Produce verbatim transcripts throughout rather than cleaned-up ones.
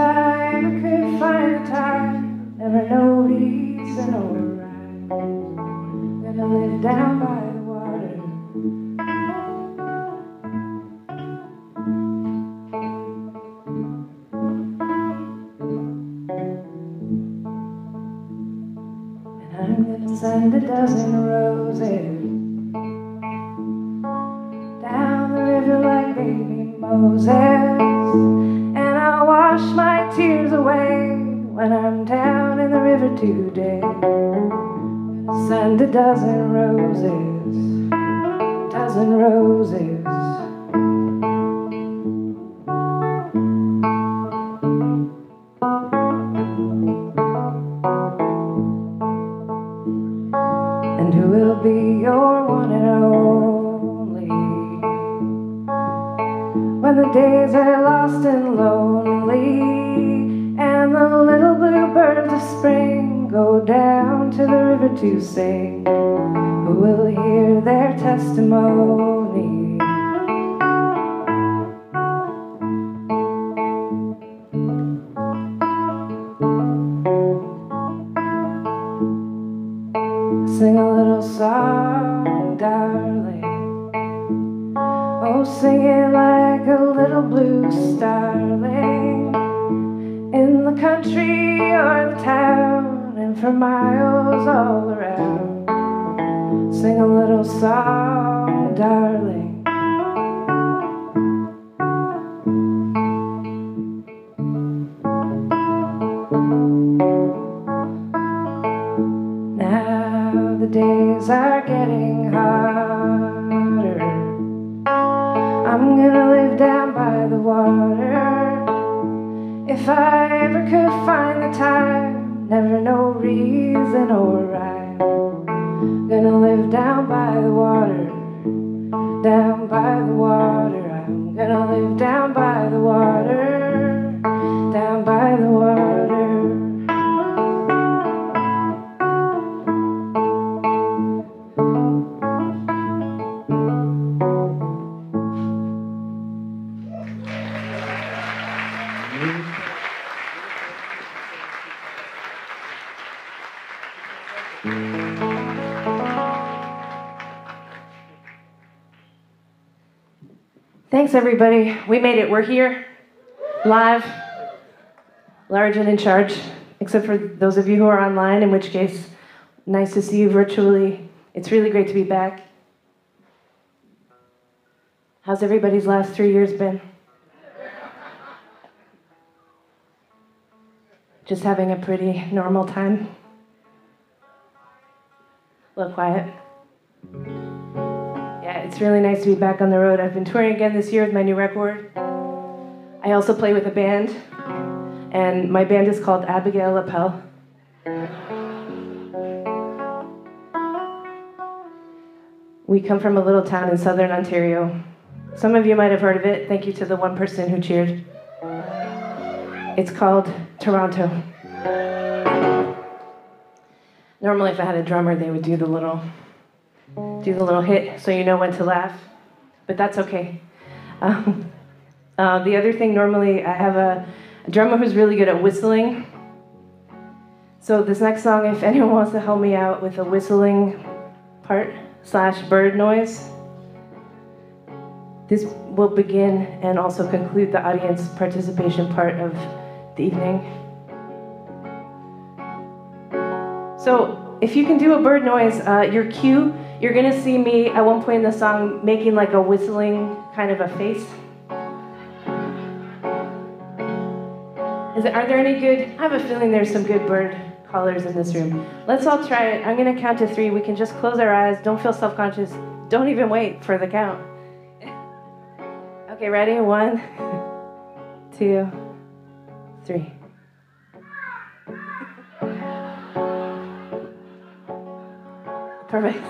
time, I couldn't find the time. Never noticed an override. Then I lived down by the water. And I'm gonna send a dozen roses down the river like baby Moses. Wash my tears away when I'm down in the river today. Send a dozen roses, dozen roses. And who will be your one and only when the days are lost and lonely? And the little blue birds of spring go down to the river to sing. Who will hear their testimony? Sing a little song, darling. Oh, sing it like a little blue starling. In the country or the town, and for miles all around, sing a little song, darling. Now the days are getting hotter. I'm gonna live down by the water. If I ever could find the time, never no reason or rhyme. Gonna live down by the water, down by the water. I'm gonna live down by the water, down by the water. Thanks everybody, we made it, we're here, live, large and in charge, except for those of you who are online, in which case, nice to see you virtually. It's really great to be back. How's everybody's last three years been? Just having a pretty normal time. A little quiet. Yeah, it's really nice to be back on the road. I've been touring again this year with my new record. I also play with a band, and my band is called Abigail Lapell. We come from a little town in southern Ontario. Some of you might have heard of it. Thank you to the one person who cheered. It's called Toronto. Normally, if I had a drummer, they would do the little, do the little hit, so you know when to laugh. But that's okay. Um, uh, the other thing, normally, I have a, a drummer who's really good at whistling. So this next song, if anyone wants to help me out with a whistling part slash bird noise, this will begin and also conclude the audience participation part of the evening. So if you can do a bird noise, uh, your cue, you're gonna see me at one point in the song making like a whistling kind of a face. Is it, are there any good, I have a feeling there's some good bird callers in this room. Let's all try it. I'm gonna count to three. We can just close our eyes. Don't feel self-conscious. Don't even wait for the count. Okay, ready? One, two, three. Perfect.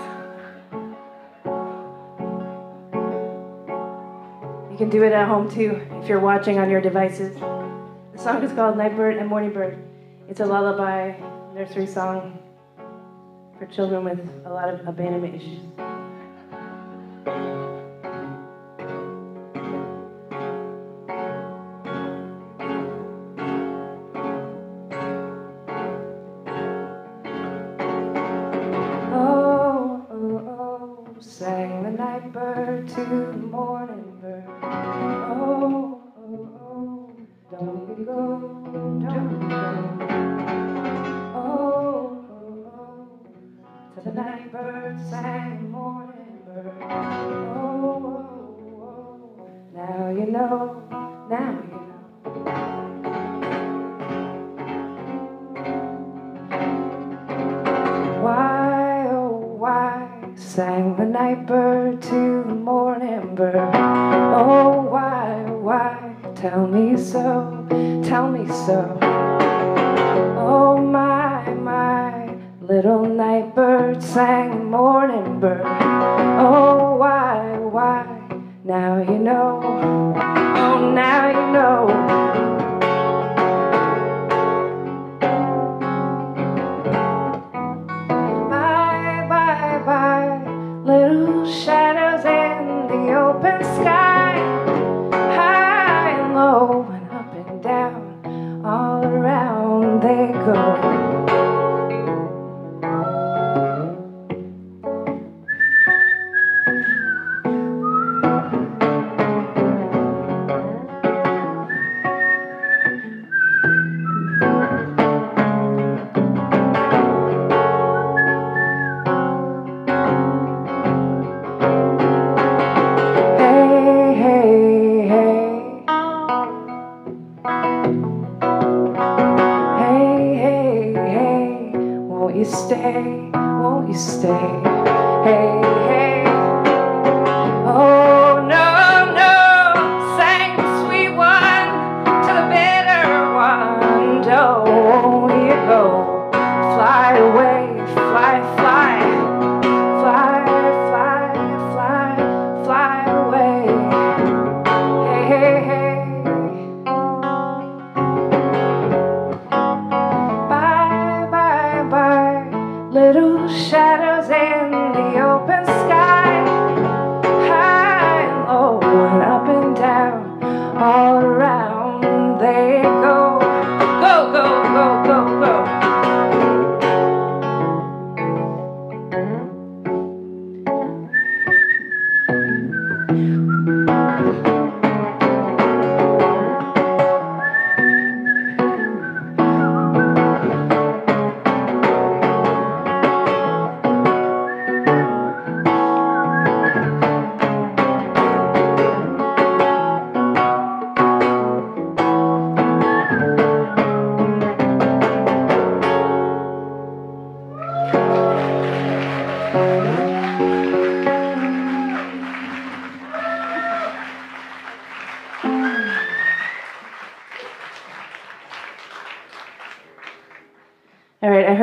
You can do it at home too, if you're watching on your devices. The song is called Nightbird and Morning Bird. It's a lullaby nursery song for children with a lot of abandonment issues.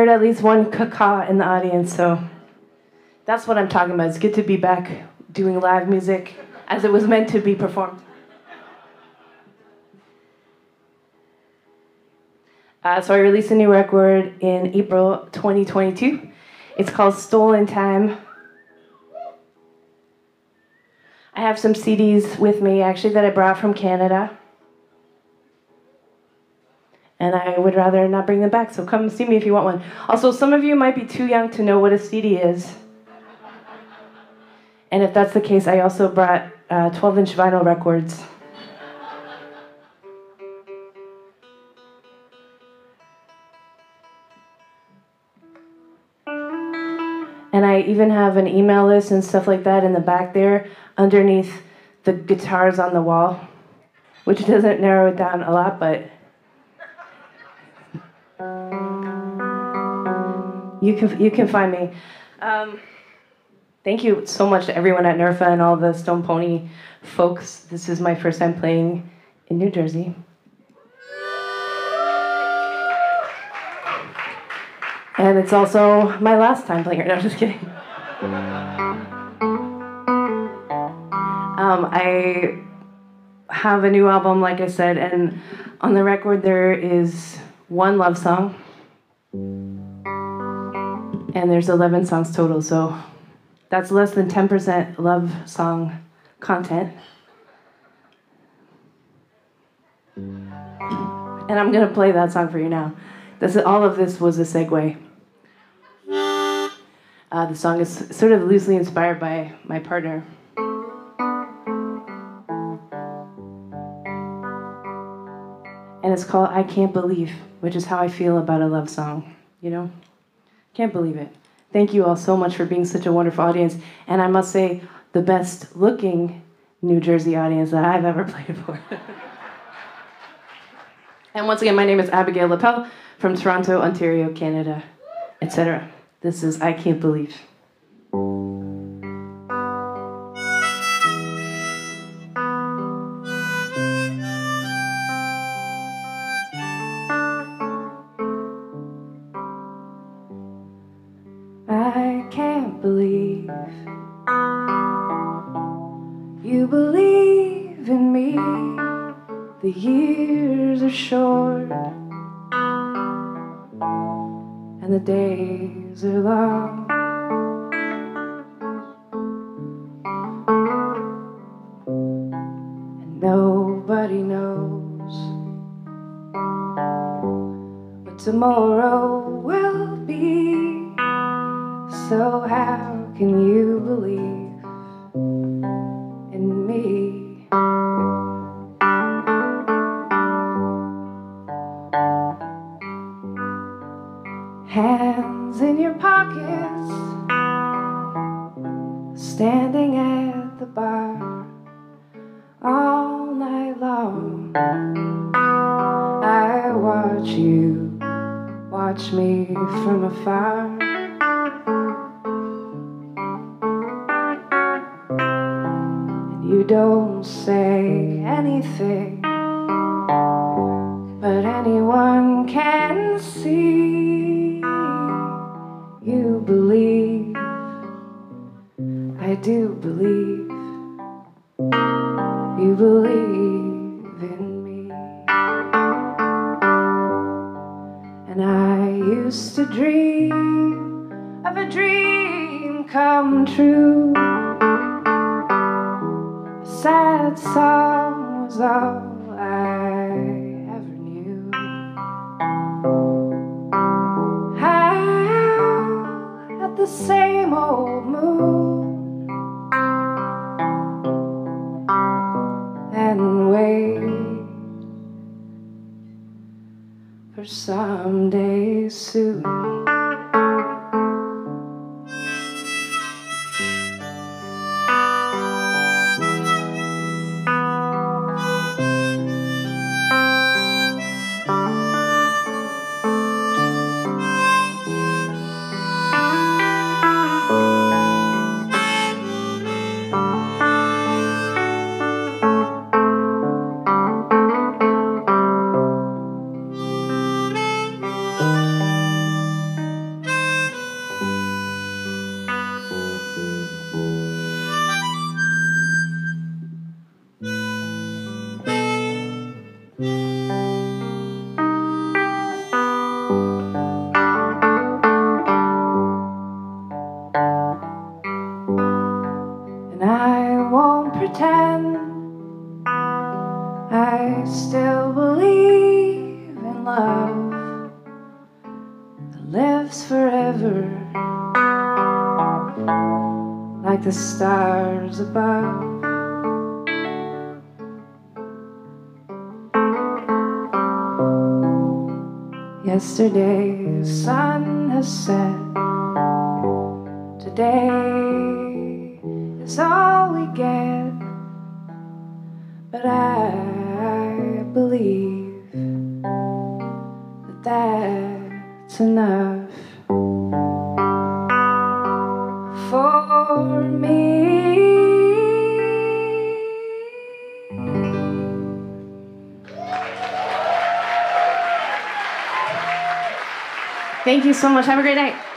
At least one caca in the audience, so that's what I'm talking about. It's good to be back doing live music as it was meant to be performed. Uh, so I released a new record in April twenty twenty-two. It's called Stolen Time. I have some C Ds with me actually that I brought from Canada. And I would rather not bring them back, so come see me if you want one. Also, some of you might be too young to know what a C D is. And if that's the case, I also brought uh, twelve-inch vinyl records. And I even have an email list and stuff like that in the back there, underneath the guitars on the wall, which doesn't narrow it down a lot, but... You can you can find me. Um, thank you so much to everyone at N E R F A and all the Stone Pony folks. This is my first time playing in New Jersey. And it's also my last time playing here. No, I'm just kidding. Um, I have a new album, like I said, and on the record there is one love song. And there's eleven songs total, so that's less than ten percent love song content. And I'm going to play that song for you now. This, all of this was a segue. Uh, the song is sort of loosely inspired by my partner. And it's called I Can't Believe, which is how I feel about a love song, you know? Can't believe it. Thank you all so much for being such a wonderful audience. And I must say, the best looking New Jersey audience that I've ever played for. And once again, my name is Abigail Lapell from Toronto, Ontario, Canada, et cetera. This is I Can't Believe. I can't believe you believe in me. The years are short and the days are long. And nobody knows what tomorrow will be. So how can you believe in me? Hands in your pockets, standing at the bar all night long. I watch you, watch me from afar. You don't say anything, but anyone can see. You believe, I do believe, you believe in me. And I used to dream of a dream come true. Sad song was all I ever knew. How at the same old moon and wait for someday soon. I still believe in love that lives forever, like the stars above. Yesterday's sun has set, today is all we get, but I believe that that's enough for me. Thank you so much. Have a great night.